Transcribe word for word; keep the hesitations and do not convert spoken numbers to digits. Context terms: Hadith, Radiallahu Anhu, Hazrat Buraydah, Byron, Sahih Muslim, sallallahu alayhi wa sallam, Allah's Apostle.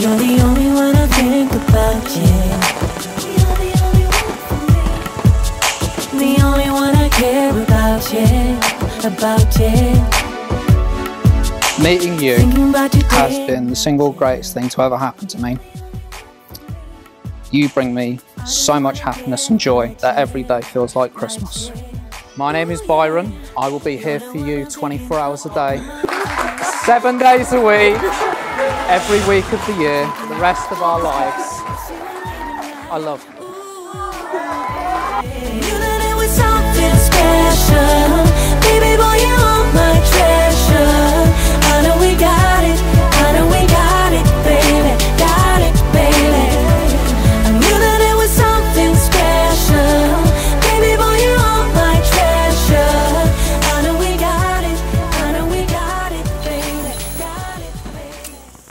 You're the only one I think about, yeah. You're the only one for me. The only one I care about, yeah. About, yeah. Meeting you has been the single greatest thing to ever happen to me. You bring me so much happiness and joy that every day feels like Christmas. My name is Byron. I will be here for you twenty-four hours a day, seven days a week, every week of the year, the rest of our lives. I love you.